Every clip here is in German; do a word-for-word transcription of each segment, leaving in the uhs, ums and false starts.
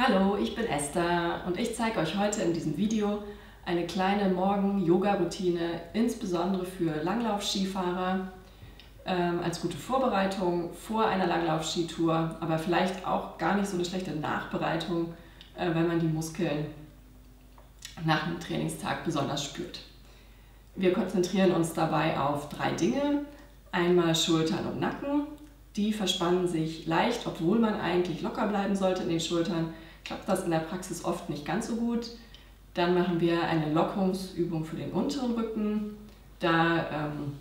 Hallo, ich bin Esther und ich zeige euch heute in diesem Video eine kleine Morgen-Yoga-Routine, insbesondere für Langlauf-Skifahrer, ähm, als gute Vorbereitung vor einer Langlauf-Skitour, aber vielleicht auch gar nicht so eine schlechte Nachbereitung, äh, wenn man die Muskeln nach einem Trainingstag besonders spürt. Wir konzentrieren uns dabei auf drei Dinge. Einmal Schultern und Nacken. Die verspannen sich leicht, obwohl man eigentlich locker bleiben sollte in den Schultern. Klappt das in der Praxis oft nicht ganz so gut. Dann machen wir eine Lockungsübung für den unteren Rücken. Da ähm,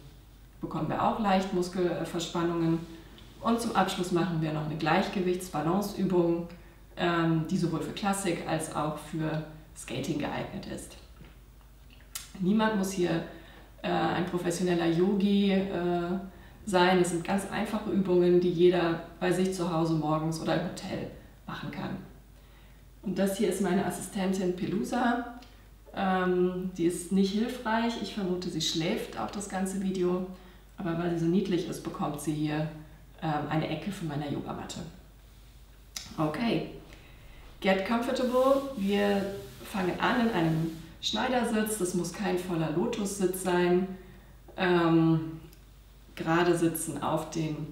bekommen wir auch leicht Muskelverspannungen. Und zum Abschluss machen wir noch eine Gleichgewichtsbalanceübung, ähm, die sowohl für Klassik als auch für Skating geeignet ist. Niemand muss hier äh, ein professioneller Yogi äh, sein. Es sind ganz einfache Übungen, die jeder bei sich zu Hause morgens oder im Hotel machen kann. Und das hier ist meine Assistentin Pelusa. Ähm, die ist nicht hilfreich. Ich vermute, sie schläft auch das ganze Video. Aber weil sie so niedlich ist, bekommt sie hier ähm, eine Ecke von meiner Yogamatte. Okay, get comfortable. Wir fangen an in einem Schneidersitz, das muss kein voller Lotussitz sein. Ähm, gerade sitzen auf den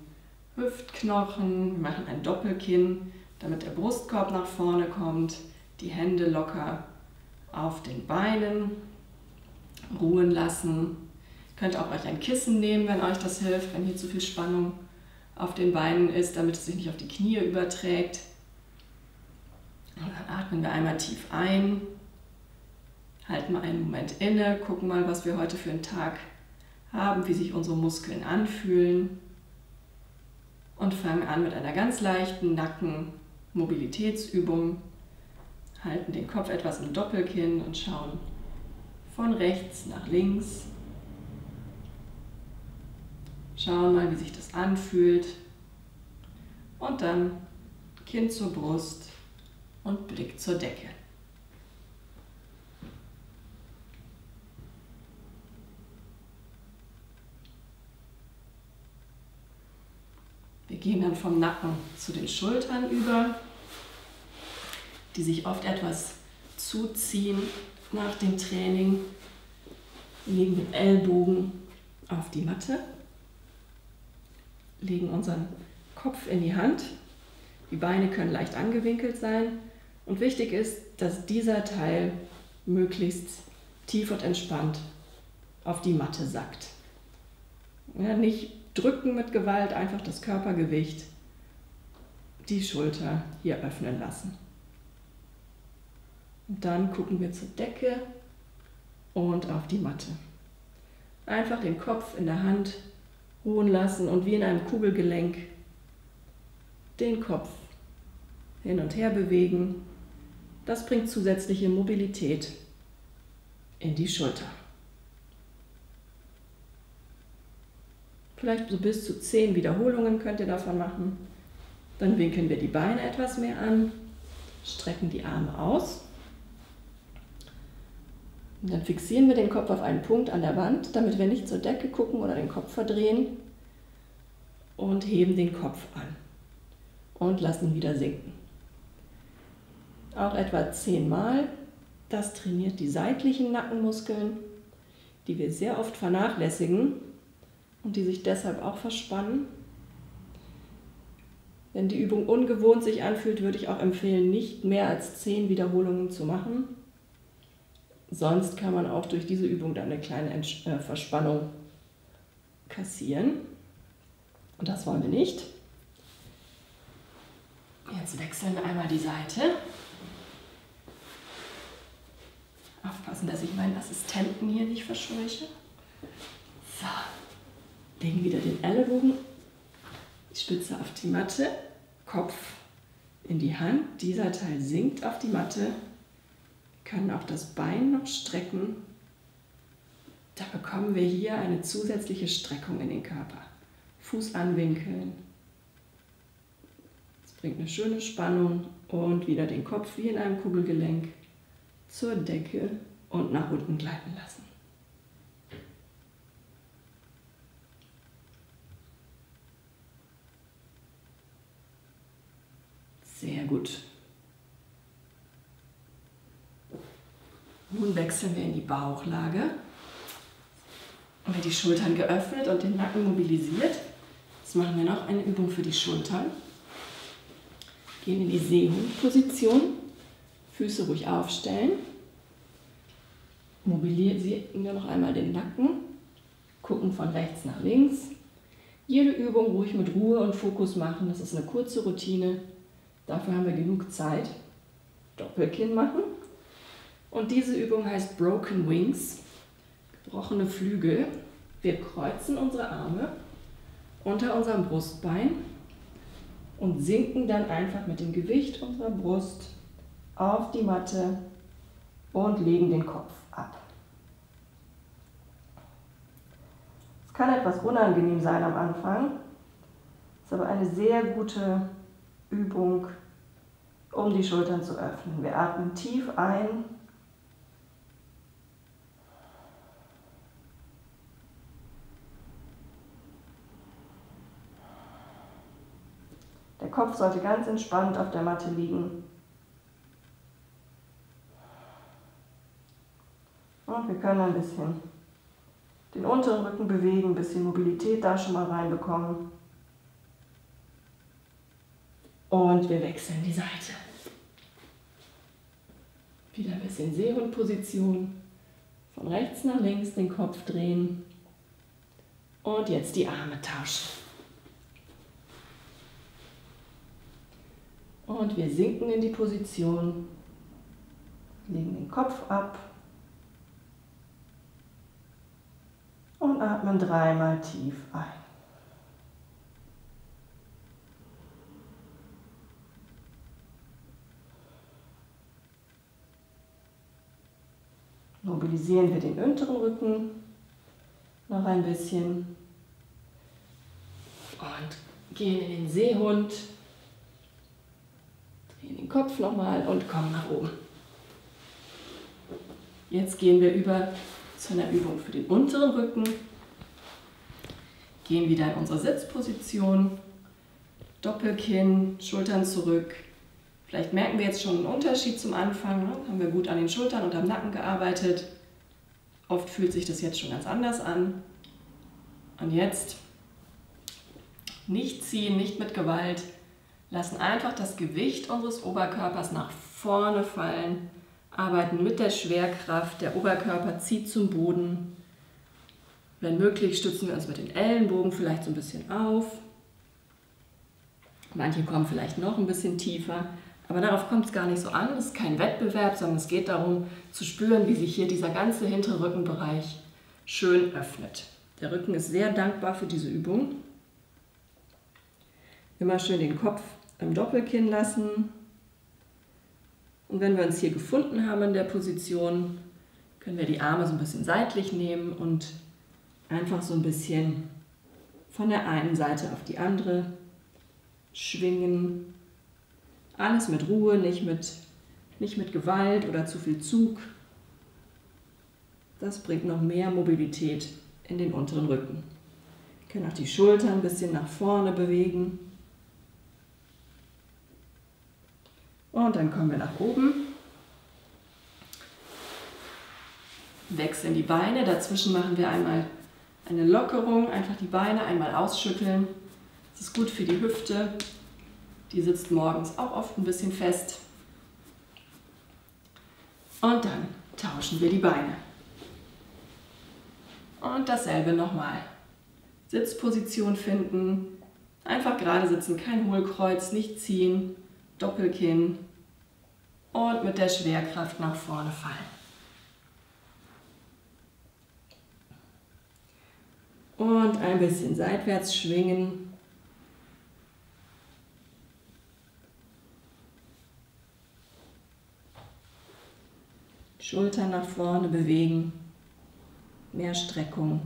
Hüftknochen, wir machen ein Doppelkinn, damit der Brustkorb nach vorne kommt, die Hände locker auf den Beinen ruhen lassen. Ihr könnt auch euch ein Kissen nehmen, wenn euch das hilft, wenn hier zu viel Spannung auf den Beinen ist, damit es sich nicht auf die Knie überträgt. Und dann atmen wir einmal tief ein. Halten mal einen Moment inne, gucken mal, was wir heute für einen Tag haben, wie sich unsere Muskeln anfühlen und fangen an mit einer ganz leichten Nacken-Mobilitätsübung. Halten den Kopf etwas im Doppelkinn und schauen von rechts nach links. Schauen mal, wie sich das anfühlt und dann Kinn zur Brust und Blick zur Decke. Wir gehen dann vom Nacken zu den Schultern über, die sich oft etwas zuziehen nach dem Training. Legen den Ellbogen auf die Matte, legen unseren Kopf in die Hand. Die Beine können leicht angewinkelt sein und wichtig ist, dass dieser Teil möglichst tief und entspannt auf die Matte sackt. Ja, nicht drücken mit Gewalt, einfach das Körpergewicht, die Schulter hier öffnen lassen. Und dann gucken wir zur Decke und auf die Matte. Einfach den Kopf in der Hand ruhen lassen und wie in einem Kugelgelenk den Kopf hin und her bewegen. Das bringt zusätzliche Mobilität in die Schulter. Vielleicht so bis zu zehn Wiederholungen könnt ihr davon machen. Dann winkeln wir die Beine etwas mehr an, strecken die Arme aus. Und dann fixieren wir den Kopf auf einen Punkt an der Wand, damit wir nicht zur Decke gucken oder den Kopf verdrehen. Und heben den Kopf an und lassen wieder sinken. Auch etwa zehnmal. Das trainiert die seitlichen Nackenmuskeln, die wir sehr oft vernachlässigen. Und die sich deshalb auch verspannen. Wenn die Übung ungewohnt sich anfühlt, würde ich auch empfehlen, nicht mehr als zehn Wiederholungen zu machen. Sonst kann man auch durch diese Übung dann eine kleine Verspannung kassieren. Und das wollen wir nicht. Jetzt wechseln wir einmal die Seite. Aufpassen, dass ich meinen Assistenten hier nicht verscheuche. So. Legen wieder den Ellenbogen, die Spitze auf die Matte, Kopf in die Hand. Dieser Teil sinkt auf die Matte. Wir können auch das Bein noch strecken. Da bekommen wir hier eine zusätzliche Streckung in den Körper. Fuß anwinkeln. Das bringt eine schöne Spannung und wieder den Kopf wie in einem Kugelgelenk zur Decke und nach unten gleiten lassen. Sehr gut. Nun wechseln wir in die Bauchlage. Haben wir die Schultern geöffnet und den Nacken mobilisiert. Jetzt machen wir noch eine Übung für die Schultern. Gehen in die Seehundposition. Füße ruhig aufstellen. Mobilisieren wir noch einmal den Nacken. Gucken von rechts nach links. Jede Übung ruhig mit Ruhe und Fokus machen. Das ist eine kurze Routine. Dafür haben wir genug Zeit. Doppelkinn machen. Und diese Übung heißt Broken Wings, gebrochene Flügel. Wir kreuzen unsere Arme unter unserem Brustbein und sinken dann einfach mit dem Gewicht unserer Brust auf die Matte und legen den Kopf ab. Es kann etwas unangenehm sein am Anfang, ist aber eine sehr gute Übung, um die Schultern zu öffnen. Wir atmen tief ein . Der Kopf sollte ganz entspannt auf der Matte liegen. Und wir können ein bisschen den unteren Rücken bewegen, ein bisschen Mobilität da schon mal reinbekommen. Und wir wechseln die Seite. Wieder ein bisschen Seehundposition. Von rechts nach links den Kopf drehen. Und jetzt die Arme tauschen. Und wir sinken in die Position, legen den Kopf ab und atmen dreimal tief ein. Mobilisieren wir den unteren Rücken noch ein bisschen und gehen in den Seehund. In den Kopf nochmal und kommen nach oben. Jetzt gehen wir über zu einer Übung für den unteren Rücken. Gehen wieder in unsere Sitzposition. Doppelkinn, Schultern zurück. Vielleicht merken wir jetzt schon einen Unterschied zum Anfang. Ne? Haben wir gut an den Schultern und am Nacken gearbeitet. Oft fühlt sich das jetzt schon ganz anders an. Und jetzt nicht ziehen, nicht mit Gewalt. Lassen einfach das Gewicht unseres Oberkörpers nach vorne fallen, arbeiten mit der Schwerkraft, der Oberkörper zieht zum Boden. Wenn möglich, stützen wir uns mit den Ellenbogen vielleicht so ein bisschen auf. Manche kommen vielleicht noch ein bisschen tiefer, aber darauf kommt es gar nicht so an. Es ist kein Wettbewerb, sondern es geht darum, zu spüren, wie sich hier dieser ganze hintere Rückenbereich schön öffnet. Der Rücken ist sehr dankbar für diese Übung. Immer schön den Kopf im Doppelkinn lassen. Und wenn wir uns hier gefunden haben in der Position, können wir die Arme so ein bisschen seitlich nehmen und einfach so ein bisschen von der einen Seite auf die andere schwingen. Alles mit Ruhe, nicht mit, nicht mit Gewalt oder zu viel Zug. Das bringt noch mehr Mobilität in den unteren Rücken. Wir können auch die Schultern ein bisschen nach vorne bewegen. Und dann kommen wir nach oben, wechseln die Beine, dazwischen machen wir einmal eine Lockerung, einfach die Beine einmal ausschütteln. Das ist gut für die Hüfte, die sitzt morgens auch oft ein bisschen fest. Und dann tauschen wir die Beine. Und dasselbe nochmal. Sitzposition finden, einfach gerade sitzen, kein Hohlkreuz, nicht ziehen. Doppelkinn und mit der Schwerkraft nach vorne fallen. Und ein bisschen seitwärts schwingen. Schultern nach vorne bewegen. Mehr Streckung.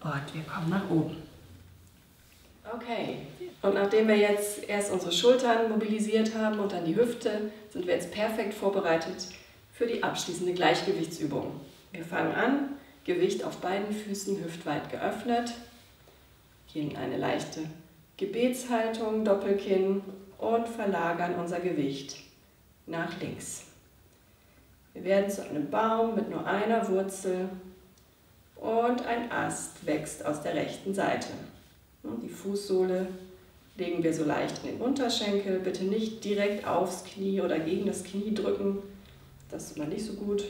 Und wir kommen nach oben. Okay, und nachdem wir jetzt erst unsere Schultern mobilisiert haben und dann die Hüfte, sind wir jetzt perfekt vorbereitet für die abschließende Gleichgewichtsübung. Wir fangen an, Gewicht auf beiden Füßen, hüftweit geöffnet, gehen in eine leichte Gebetshaltung, Doppelkinn und verlagern unser Gewicht nach links. Wir werden zu einem Baum mit nur einer Wurzel und ein Ast wächst aus der rechten Seite. Die Fußsohle legen wir so leicht in den Unterschenkel. Bitte nicht direkt aufs Knie oder gegen das Knie drücken. Das tut man nicht so gut.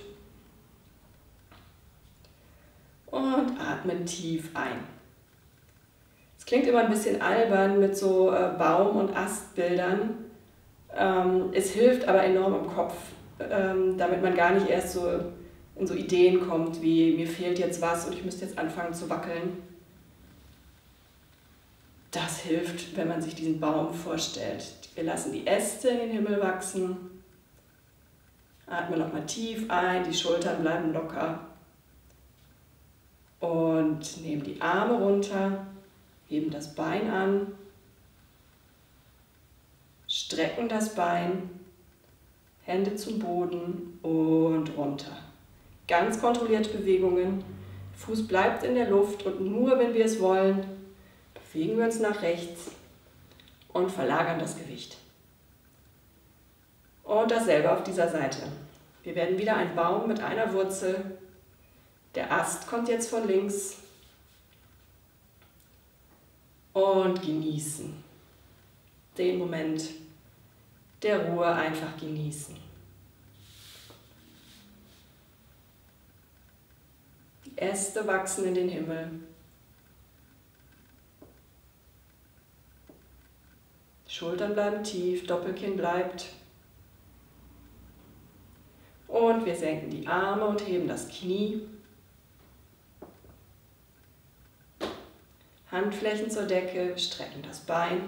Und atmen tief ein. Es klingt immer ein bisschen albern mit so Baum- und Astbildern. Es hilft aber enorm im Kopf, damit man gar nicht erst so in so Ideen kommt, wie mir fehlt jetzt was und ich müsste jetzt anfangen zu wackeln. Das hilft, wenn man sich diesen Baum vorstellt. Wir lassen die Äste in den Himmel wachsen. Atmen nochmal tief ein, die Schultern bleiben locker. Und nehmen die Arme runter, heben das Bein an, strecken das Bein, Hände zum Boden und runter. Ganz kontrolliert Bewegungen. Fuß bleibt in der Luft und nur wenn wir es wollen, bewegen wir uns nach rechts und verlagern das Gewicht. Und dasselbe auf dieser Seite. Wir werden wieder ein Baum mit einer Wurzel. Der Ast kommt jetzt von links und genießen. Den Moment der Ruhe einfach genießen. Die Äste wachsen in den Himmel. Die Schultern bleiben tief, Doppelkinn bleibt. Und wir senken die Arme und heben das Knie. Handflächen zur Decke, strecken das Bein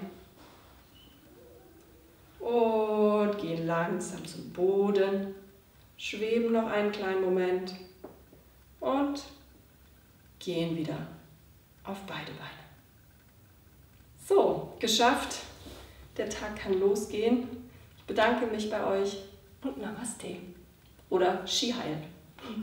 und gehen langsam zum Boden, schweben noch einen kleinen Moment und gehen wieder auf beide Beine. So, geschafft. Der Tag kann losgehen. Ich bedanke mich bei euch und Namaste oder Shihail.